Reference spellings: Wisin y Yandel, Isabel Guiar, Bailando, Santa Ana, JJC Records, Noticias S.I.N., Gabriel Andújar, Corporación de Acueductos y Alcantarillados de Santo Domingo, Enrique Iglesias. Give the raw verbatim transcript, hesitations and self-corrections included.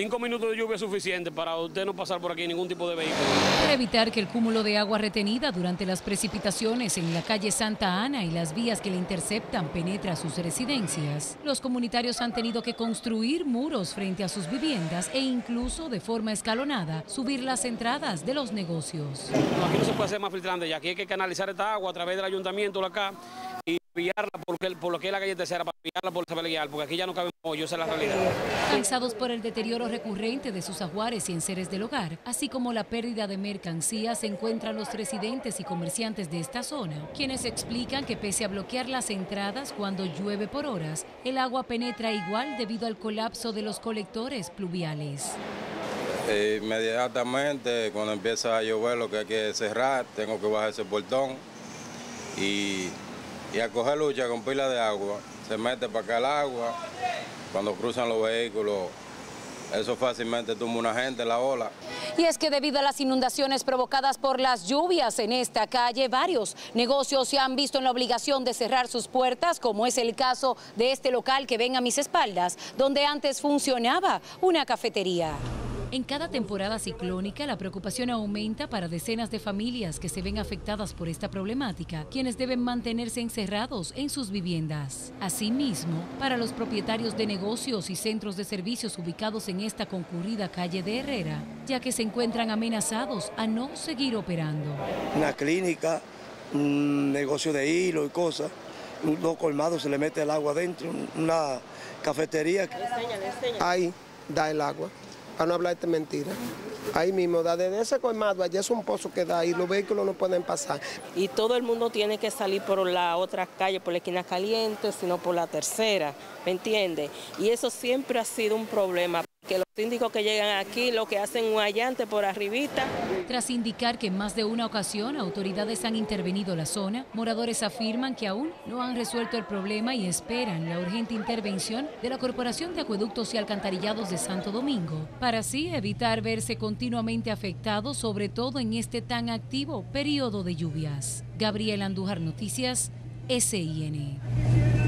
cinco minutos de lluvia es suficiente para usted no pasar por aquí ningún tipo de vehículo. Para evitar que el cúmulo de agua retenida durante las precipitaciones en la calle Santa Ana y las vías que le interceptan penetra a sus residencias, los comunitarios han tenido que construir muros frente a sus viviendas e incluso de forma escalonada subir las entradas de los negocios. Bueno, aquí no se puede hacer más filtrante, ya aquí hay que canalizar esta agua a través del ayuntamiento de acá y enviarla por, por lo que es la calle tercera, para enviarla por Isabel Guiar, porque aquí ya no cabe hoyo, esa es la realidad. Cansados por el deterioro recurrente de sus ajuares y enseres del hogar, así como la pérdida de mercancías, se encuentran los residentes y comerciantes de esta zona, quienes explican que pese a bloquear las entradas cuando llueve por horas, el agua penetra igual debido al colapso de los colectores pluviales. Inmediatamente cuando empieza a llover lo que hay que cerrar, tengo que bajar ese portón y, y a coger lucha con pila de agua, se mete para acá el agua, cuando cruzan los vehículos, eso fácilmente tumba una gente, la ola. Y es que debido a las inundaciones provocadas por las lluvias en esta calle, varios negocios se han visto en la obligación de cerrar sus puertas, como es el caso de este local que ven a mis espaldas, donde antes funcionaba una cafetería. En cada temporada ciclónica, la preocupación aumenta para decenas de familias que se ven afectadas por esta problemática, quienes deben mantenerse encerrados en sus viviendas. Asimismo, para los propietarios de negocios y centros de servicios ubicados en esta concurrida calle de Herrera, ya que se encuentran amenazados a no seguir operando. Una clínica, un negocio de hilo y cosas, los colmados se le mete el agua adentro, una cafetería, ahí da el agua. Para no hablarte mentira, ahí mismo, desde ese colmado, allá es un pozo que da y los vehículos no pueden pasar. Y todo el mundo tiene que salir por la otra calle, por la esquina caliente, sino por la tercera, ¿me entiendes? Y eso siempre ha sido un problema, que los síndicos que llegan aquí lo que hacen un allante por arribita. Tras indicar que en más de una ocasión autoridades han intervenido la zona, moradores afirman que aún no han resuelto el problema y esperan la urgente intervención de la Corporación de Acueductos y Alcantarillados de Santo Domingo, para así evitar verse continuamente afectados, sobre todo en este tan activo periodo de lluvias. Gabriel Andújar, Noticias S I N.